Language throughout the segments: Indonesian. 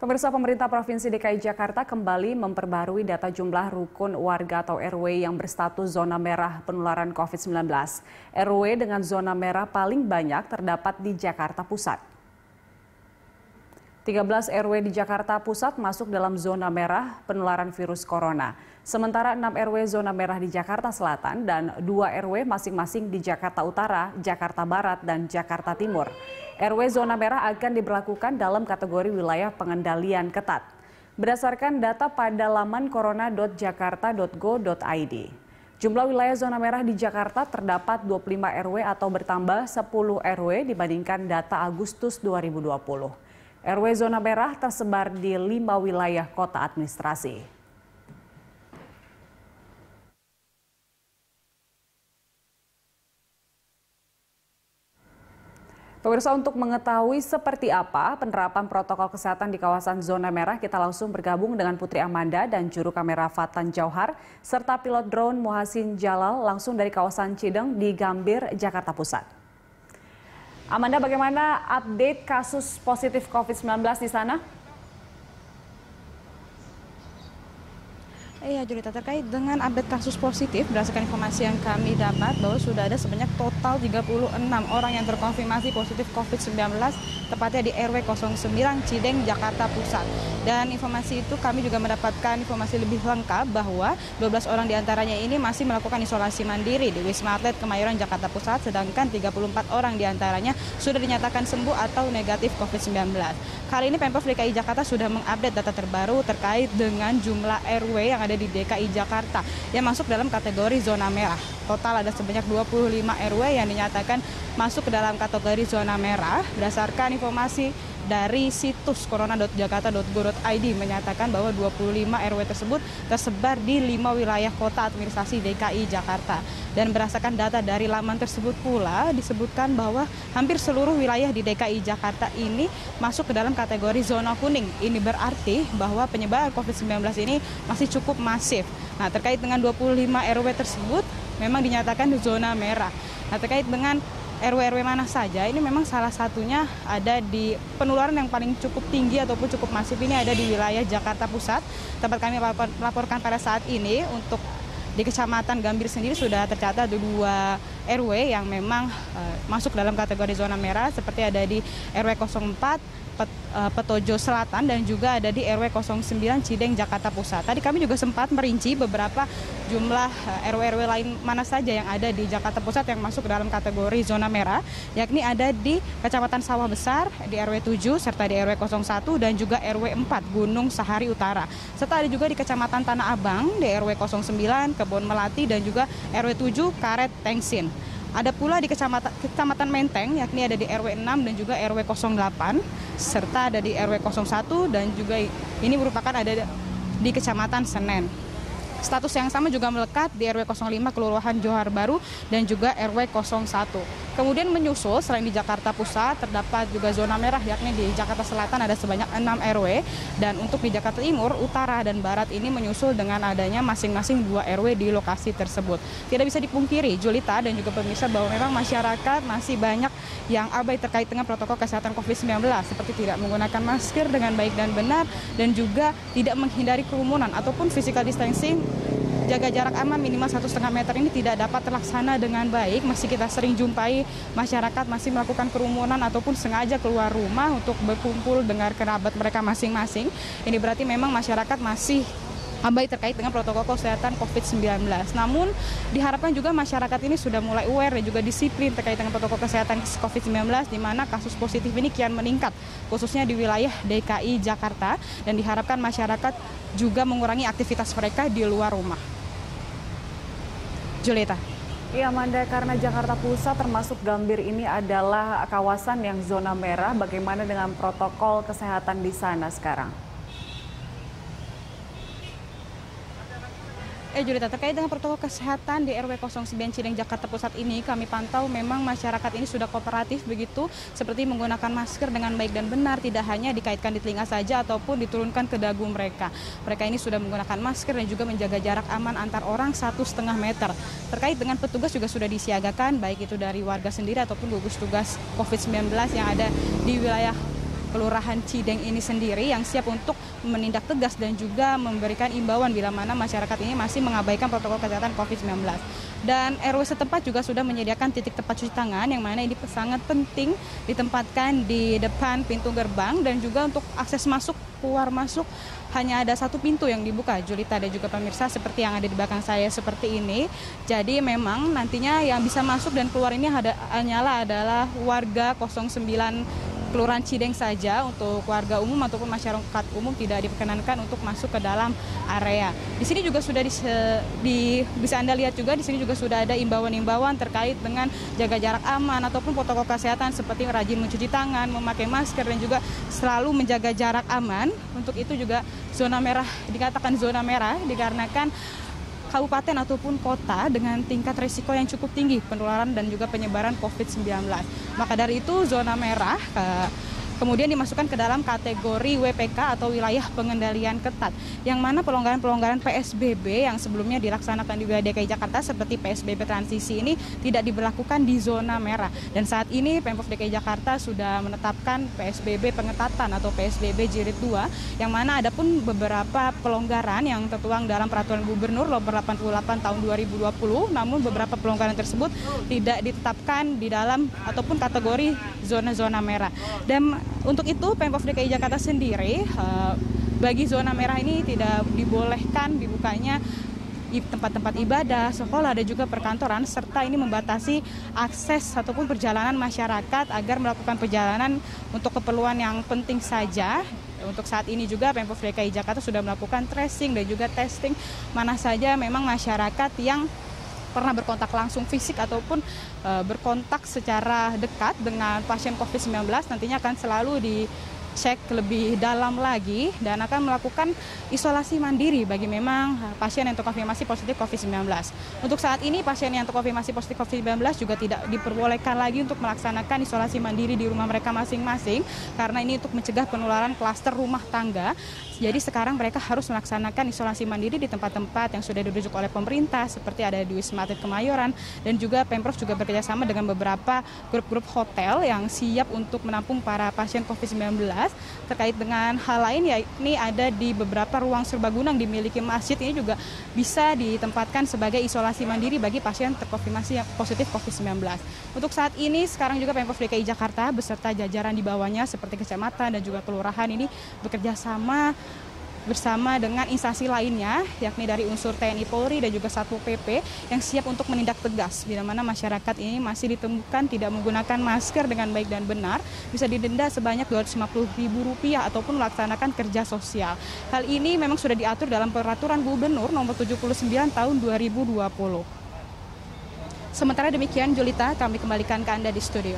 Pemirsa, pemerintah Provinsi DKI Jakarta kembali memperbarui data jumlah rukun warga atau RW yang berstatus zona merah penularan COVID-19. RW dengan zona merah paling banyak terdapat di Jakarta Pusat. 13 RW di Jakarta Pusat masuk dalam zona merah penularan virus corona. Sementara 6 RW zona merah di Jakarta Selatan dan 2 RW masing-masing di Jakarta Utara, Jakarta Barat, dan Jakarta Timur. RW zona merah akan diberlakukan dalam kategori wilayah pengendalian ketat. Berdasarkan data pada laman corona.jakarta.go.id. Jumlah wilayah zona merah di Jakarta terdapat 25 RW atau bertambah 10 RW dibandingkan data Agustus 2020. RW zona merah tersebar di 5 wilayah kota administrasi. Pemirsa, untuk mengetahui seperti apa penerapan protokol kesehatan di kawasan zona merah, kita langsung bergabung dengan Putri Amanda dan juru kamera Fathan Jauhar, serta pilot drone Muhasin Jalal langsung dari kawasan Cideng di Gambir, Jakarta Pusat. Amanda, bagaimana update kasus positif COVID-19 di sana? Iya, Julita, terkait dengan update kasus positif, berdasarkan informasi yang kami dapat bahwa sudah ada sebanyak total 36 orang yang terkonfirmasi positif COVID-19, tepatnya di RW 09 Cideng, Jakarta Pusat. Dan informasi itu kami juga mendapatkan informasi lebih lengkap bahwa 12 orang diantaranya ini masih melakukan isolasi mandiri di Wisma Atlet Kemayoran, Jakarta Pusat, sedangkan 34 orang diantaranya sudah dinyatakan sembuh atau negatif COVID-19. Kali ini Pemprov DKI Jakarta sudah mengupdate data terbaru terkait dengan jumlah RW yang ada di DKI Jakarta yang masuk dalam kategori zona merah. Total ada sebanyak 25 RW yang dinyatakan masuk ke dalam kategori zona merah. Berdasarkan informasi dari situs corona.jakarta.go.id menyatakan bahwa 25 RW tersebut tersebar di 5 wilayah kota administrasi DKI Jakarta. Dan berdasarkan data dari laman tersebut pula disebutkan bahwa hampir seluruh wilayah di DKI Jakarta ini masuk ke dalam kategori zona kuning. Ini berarti bahwa penyebaran COVID-19 ini masih cukup masif. Nah, terkait dengan 25 RW tersebut memang dinyatakan zona merah. Nah, terkait dengan RW-RW mana saja, ini memang salah satunya ada di penularan yang paling cukup tinggi ataupun cukup masif ini ada di wilayah Jakarta Pusat. Tempat kami laporkan pada saat ini untuk di Kecamatan Gambir sendiri sudah tercatat 2 RW yang memang masuk dalam kategori zona merah, seperti ada di RW 04, Petojo Selatan, dan juga ada di RW 09 Cideng, Jakarta Pusat. Tadi kami juga sempat merinci beberapa jumlah RW-RW lain mana saja yang ada di Jakarta Pusat yang masuk dalam kategori zona merah, yakni ada di Kecamatan Sawah Besar, di RW 7, serta di RW 01, dan juga RW 4, Gunung Sahari Utara. Serta ada juga di Kecamatan Tanah Abang, di RW 09, Kebon Melati, dan juga RW 7, Karet Tengsin. Ada pula di Kecamatan Menteng, yakni ada di RW 6 dan juga RW 08, serta ada di RW 01 dan juga ini merupakan ada di Kecamatan Senen. Status yang sama juga melekat di RW 05 Kelurahan Johar Baru dan juga RW 01. Kemudian menyusul, selain di Jakarta Pusat, terdapat juga zona merah, yakni di Jakarta Selatan ada sebanyak 6 RW. Dan untuk di Jakarta Timur, Utara, dan Barat ini menyusul dengan adanya masing-masing 2 RW di lokasi tersebut. Tidak bisa dipungkiri, Julita dan juga pemirsa, bahwa memang masyarakat masih banyak yang abai terkait dengan protokol kesehatan COVID-19, seperti tidak menggunakan masker dengan baik dan benar, dan juga tidak menghindari kerumunan ataupun physical distancing. Jaga jarak aman minimal 1,5 meter ini tidak dapat terlaksana dengan baik. Masih kita sering jumpai masyarakat masih melakukan kerumunan ataupun sengaja keluar rumah untuk berkumpul dengan kerabat mereka masing-masing. Ini berarti memang masyarakat masih abai terkait dengan protokol kesehatan COVID-19. Namun diharapkan juga masyarakat ini sudah mulai aware dan juga disiplin terkait dengan protokol kesehatan COVID-19, di mana kasus positif ini kian meningkat, khususnya di wilayah DKI Jakarta, dan diharapkan masyarakat juga mengurangi aktivitas mereka di luar rumah. Julita. Iya, Amanda, karena Jakarta Pusat termasuk Gambir ini adalah kawasan yang zona merah, bagaimana dengan protokol kesehatan di sana sekarang? Julita, terkait dengan protokol kesehatan di RW 09 Cideng, Jakarta Pusat ini kami pantau memang masyarakat ini sudah kooperatif begitu, seperti menggunakan masker dengan baik dan benar, tidak hanya dikaitkan di telinga saja ataupun diturunkan ke dagu mereka. Mereka ini sudah menggunakan masker dan juga menjaga jarak aman antar orang 1,5 meter. Terkait dengan petugas juga sudah disiagakan, baik itu dari warga sendiri ataupun gugus tugas COVID-19 yang ada di wilayah Kelurahan Cideng ini sendiri yang siap untuk menindak tegas dan juga memberikan imbauan bila mana masyarakat ini masih mengabaikan protokol kesehatan COVID-19. Dan RW setempat juga sudah menyediakan titik tempat cuci tangan yang mana ini sangat penting ditempatkan di depan pintu gerbang dan juga untuk akses masuk keluar masuk hanya ada satu pintu yang dibuka, Julita dan juga pemirsa, seperti yang ada di belakang saya seperti ini. Jadi memang nantinya yang bisa masuk dan keluar ini hanyalah adalah warga 09 Kelurahan Cideng saja. Untuk warga umum ataupun masyarakat umum tidak diperkenankan untuk masuk ke dalam area. Di sini juga sudah bisa Anda lihat juga di sini juga sudah ada imbauan-imbauan terkait dengan jaga jarak aman ataupun protokol kesehatan seperti rajin mencuci tangan, memakai masker dan juga selalu menjaga jarak aman. Untuk itu juga zona merah dikatakan zona merah dikarenakan kabupaten ataupun kota dengan tingkat risiko yang cukup tinggi penularan dan juga penyebaran COVID-19. Maka dari itu zona merah kemudian dimasukkan ke dalam kategori WPK atau wilayah pengendalian ketat, yang mana pelonggaran-pelonggaran PSBB yang sebelumnya dilaksanakan di wilayah DKI Jakarta seperti PSBB transisi ini tidak diberlakukan di zona merah. Dan saat ini Pemprov DKI Jakarta sudah menetapkan PSBB pengetatan atau PSBB jilid 2, yang mana ada pun beberapa pelonggaran yang tertuang dalam peraturan gubernur Nomor 88 tahun 2020, namun beberapa pelonggaran tersebut tidak ditetapkan di dalam ataupun kategori zona-zona merah. Dan untuk itu Pemprov DKI Jakarta sendiri bagi zona merah ini tidak dibolehkan dibukanya tempat-tempat ibadah, sekolah dan juga perkantoran, serta ini membatasi akses ataupun perjalanan masyarakat agar melakukan perjalanan untuk keperluan yang penting saja. Untuk saat ini juga Pemprov DKI Jakarta sudah melakukan tracing dan juga testing mana saja memang masyarakat yang pernah berkontak langsung fisik ataupun berkontak secara dekat dengan pasien COVID-19 nantinya akan selalu dicek lebih dalam lagi dan akan melakukan isolasi mandiri bagi memang pasien yang terkonfirmasi positif COVID-19. Untuk saat ini pasien yang terkonfirmasi positif COVID-19 juga tidak diperbolehkan lagi untuk melaksanakan isolasi mandiri di rumah mereka masing-masing karena ini untuk mencegah penularan klaster rumah tangga. Jadi sekarang mereka harus melaksanakan isolasi mandiri di tempat-tempat yang sudah dirujuk oleh pemerintah seperti ada di Wisma Atlet Kemayoran dan juga Pemprov juga bekerjasama dengan beberapa grup-grup hotel yang siap untuk menampung para pasien COVID-19. Terkait dengan hal lain yakni ada di beberapa ruang serbaguna yang dimiliki masjid ini juga bisa ditempatkan sebagai isolasi mandiri bagi pasien terkonfirmasi yang positif COVID-19. Untuk saat ini sekarang juga Pemprov DKI Jakarta beserta jajaran di bawahnya seperti kecamatan dan juga kelurahan ini bekerjasama bersama dengan instansi lainnya yakni dari unsur TNI Polri dan juga Satpol PP yang siap untuk menindak tegas bila mana masyarakat ini masih ditemukan tidak menggunakan masker dengan baik dan benar bisa didenda sebanyak Rp250.000 ataupun melaksanakan kerja sosial. Hal ini memang sudah diatur dalam peraturan gubernur nomor 79 tahun 2020. Sementara demikian Julita, kami kembalikan ke Anda di studio.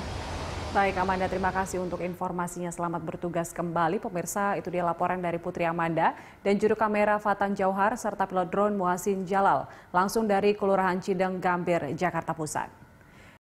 Baik Amanda, terima kasih untuk informasinya. Selamat bertugas kembali. Pemirsa, itu dia laporan dari Putri Amanda dan juru kamera Fathan Jauhar serta pilot drone Muhasin Jalal langsung dari Kelurahan Cideng, Gambir, Jakarta Pusat.